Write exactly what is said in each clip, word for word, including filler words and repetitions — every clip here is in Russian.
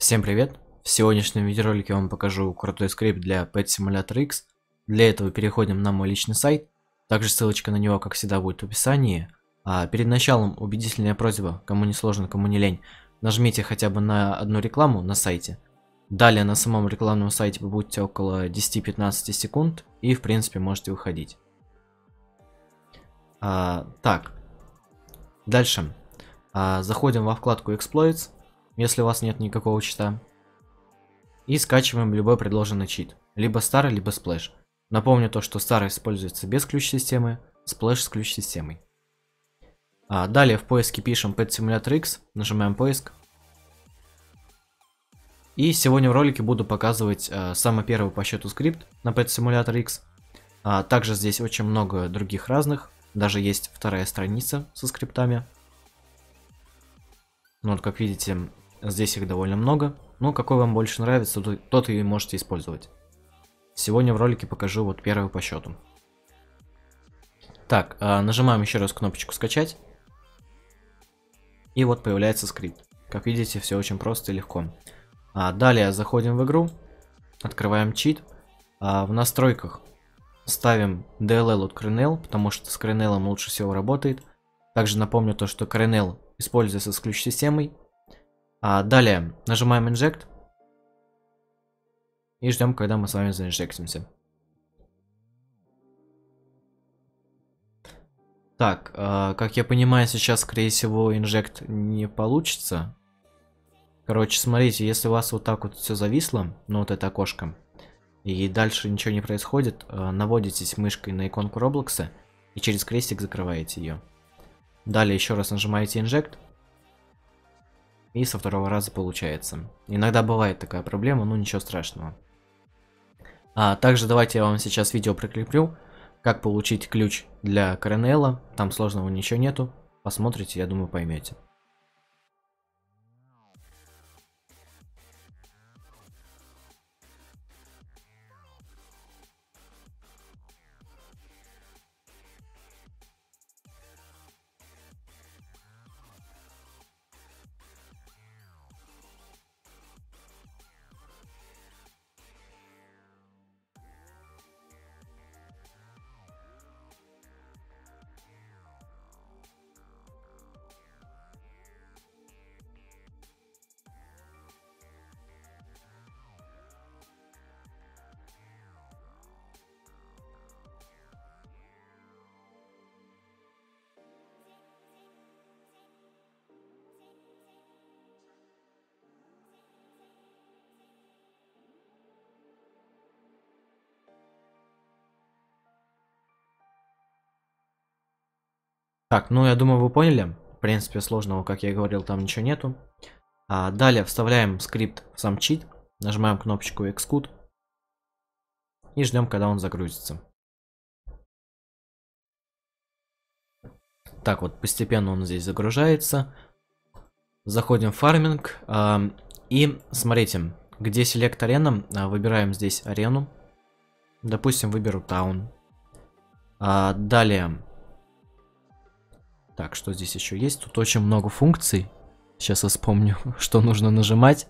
Всем привет! В сегодняшнем видеоролике я вам покажу крутой скрипт для Pet Simulator X. Для этого переходим на мой личный сайт. Также ссылочка на него, как всегда, будет в описании. А перед началом убедительная просьба, кому не сложно, кому не лень, нажмите хотя бы на одну рекламу на сайте. Далее на самом рекламном сайте вы будете около десяти-пятнадцати секунд и, в принципе, можете уходить. А, так, дальше. А, заходим во вкладку Exploits, если у вас нет никакого чита. И скачиваем любой предложенный чит. Либо Star, либо Splash. Напомню то, что Star используется без ключ-системы, Splash с ключ-системой. А далее в поиске пишем Pet Simulator X, нажимаем поиск. И сегодня в ролике буду показывать а, самый первый по счету скрипт на Pet Simulator X. А также здесь очень много других разных. Даже есть вторая страница со скриптами. Ну вот, как видите, здесь их довольно много. Ну, какой вам больше нравится, тот и можете использовать. Сегодня в ролике покажу вот первый по счету. Так, нажимаем еще раз кнопочку скачать. И вот появляется скрипт. Как видите, все очень просто и легко. Далее заходим в игру, открываем чит. В настройках ставим ди эл эл от Крнл, потому что с Крнл лучше всего работает. Также напомню то, что Крнл используется с ключ-системой. А далее нажимаем инжект и ждем, когда мы с вами заинжектимся. Так, э, как я понимаю, сейчас, скорее всего, инжект не получится. Короче, смотрите, если у вас вот так вот все зависло, ну вот это окошко, и дальше ничего не происходит, э, наводитесь мышкой на иконку Роблокса и через крестик закрываете ее. Далее еще раз нажимаете инжект. И со второго раза получается. Иногда бывает такая проблема, но ничего страшного. А также давайте я вам сейчас видео прикреплю, как получить ключ для Коронелла. Там сложного ничего нету. Посмотрите, я думаю, поймете. Так, ну я думаю, вы поняли. В принципе, сложного, как я и говорил, там ничего нету. А далее вставляем скрипт в сам чит, нажимаем кнопочку Execute и ждем, когда он загрузится. Так вот, постепенно он здесь загружается. Заходим в Farming и смотрите, где Select Arena, выбираем здесь арену. Допустим, выберу Town. А далее... Так, что здесь еще есть? Тут очень много функций. Сейчас я вспомню, что нужно нажимать.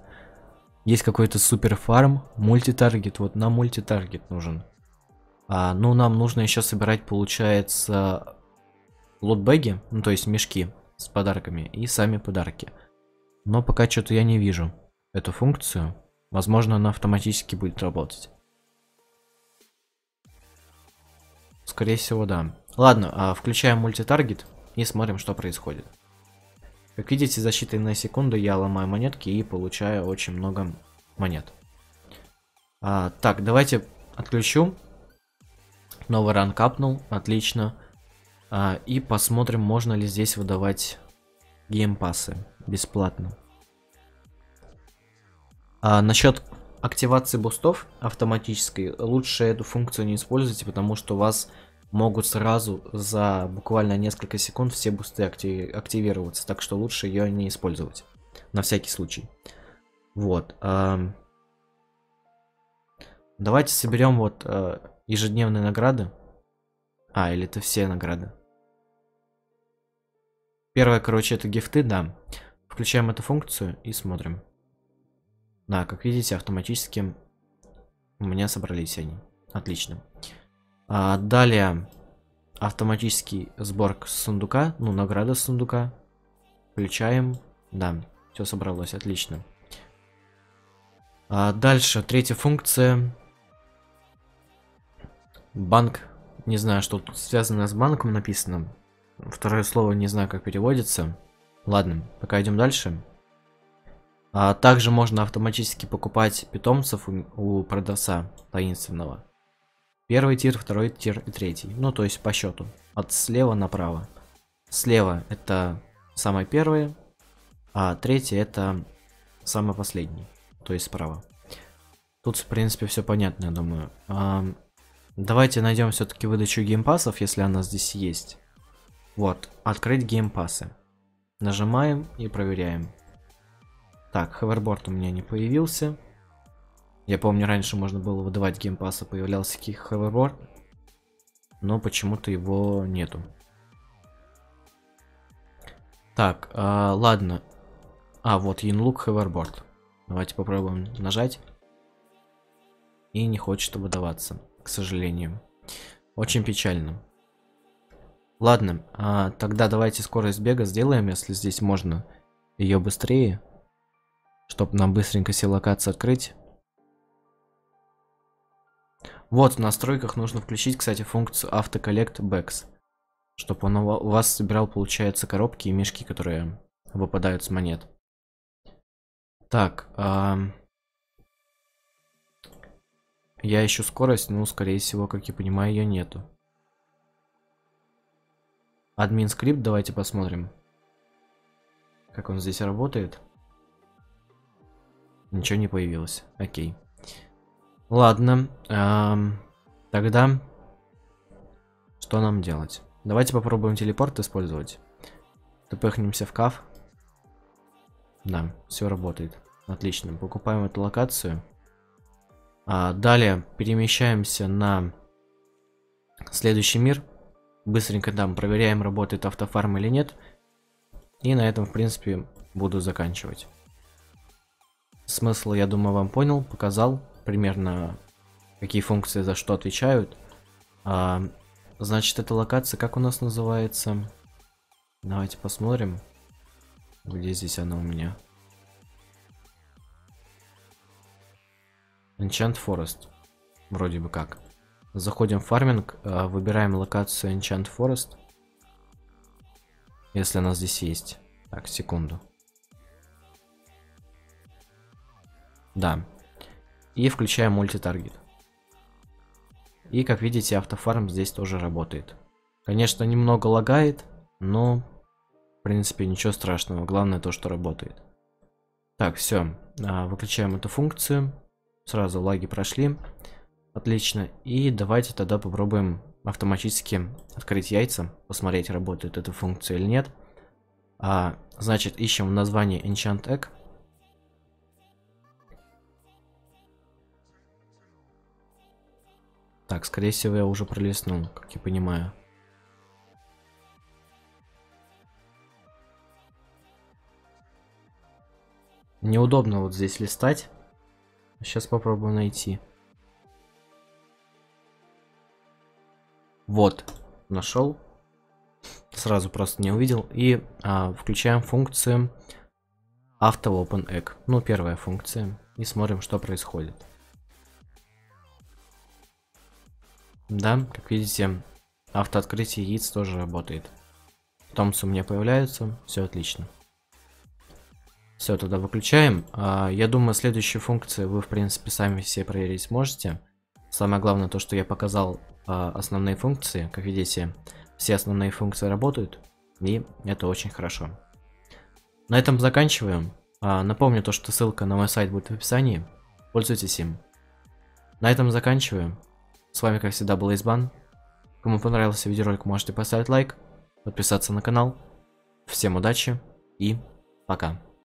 Есть какой-то супер фарм, мультитаргет. Вот нам мультитаргет нужен. А, ну, нам нужно еще собирать, получается, лотбеги, ну, то есть мешки с подарками и сами подарки. Но пока что-то я не вижу эту функцию. Возможно, она автоматически будет работать. Скорее всего, да. Ладно, а, включаем мультитаргет. И смотрим, что происходит. Как видите, за считанные секунды я ломаю монетки и получаю очень много монет. А, так, давайте отключу. Новый ран капнул, отлично. А, и посмотрим, можно ли здесь выдавать геймпассы бесплатно. А, насчет активации бустов автоматической, лучше эту функцию не используйте, потому что у вас... могут сразу за буквально несколько секунд все бусты актив... активироваться, так что лучше ее не использовать, на всякий случай. Вот. Эм... Давайте соберем вот э, ежедневные награды. А, или это все награды. Первое, короче, это гифты, да. Включаем эту функцию и смотрим. Да, как видите, автоматически у меня собрались они. Отлично. А далее автоматический сбор сундука, ну, награда сундука. Включаем. Да, все собралось, отлично. А дальше третья функция. Банк. Не знаю, что тут связано с банком написано. Второе слово не знаю, как переводится. Ладно, пока идем дальше. А также можно автоматически покупать питомцев у, у продавца таинственного. Первый тир, второй тир и третий. Ну, то есть по счету. От слева направо. Слева это самое первое, а третий это самый последний. То есть справа. Тут, в принципе, все понятно, я думаю. А, давайте найдем все-таки выдачу геймпасов, если она здесь есть. Вот, открыть геймпасы. Нажимаем и проверяем. Так, ховерборд у меня не появился. Я помню, раньше можно было выдавать геймпасы, появлялся ховерборд. Но почему-то его нету. Так, а, ладно. А, вот, Янлук ховерборд. Давайте попробуем нажать. И не хочет выдаваться, к сожалению. Очень печально. Ладно, а, тогда давайте скорость бега сделаем, если здесь можно ее быстрее. Чтобы нам быстренько все локации открыть. Вот, в настройках нужно включить, кстати, функцию AutoCollect Bags. Чтобы он у вас собирал, получается, коробки и мишки, которые выпадают с монет. Так. А... Я ищу скорость, но, скорее всего, как я понимаю, ее нету. Админ скрипт, давайте посмотрим. Как он здесь работает. Ничего не появилось. Окей. Ладно. Эм, тогда что нам делать? Давайте попробуем телепорт использовать. Тупыхнемся в каф. Да, все работает. Отлично. Покупаем эту локацию. А далее перемещаемся на следующий мир. Быстренько там проверяем, работает автофарм или нет. И на этом, в принципе, буду заканчивать. Смысл, я думаю, вам понял, показал примерно, какие функции за что отвечают. А, значит, эта локация, как у нас называется? Давайте посмотрим, где здесь она у меня. Enchant Forest, вроде бы как. Заходим в Farming, выбираем локацию Enchant Forest, если она здесь есть. Так, секунду. Да. И включаем мультитаргет. И, как видите, автофарм здесь тоже работает. Конечно, немного лагает, но, в принципе, ничего страшного. Главное то, что работает. Так, все. Выключаем эту функцию. Сразу лаги прошли. Отлично. И давайте тогда попробуем автоматически открыть яйца. Посмотреть, работает эта функция или нет. А, значит, ищем название Enchant Egg. Так, скорее всего, я уже пролистнул, как я понимаю. Неудобно вот здесь листать. Сейчас попробую найти. Вот, нашел. Сразу просто не увидел. И а, включаем функцию AutoOpenEgg. Ну, первая функция. И смотрим, что происходит. Да, как видите, автооткрытие яиц тоже работает. Питомцы у меня появляются, все отлично. Все, тогда выключаем. А, я думаю, следующую функцию вы, в принципе, сами все проверить можете. Самое главное то, что я показал а, основные функции. Как видите, все основные функции работают, и это очень хорошо. На этом заканчиваем. А, напомню то, что ссылка на мой сайт будет в описании. Пользуйтесь им. На этом заканчиваем. С вами, как всегда, был AceBan. Кому понравился видеоролик, можете поставить лайк, подписаться на канал. Всем удачи и пока.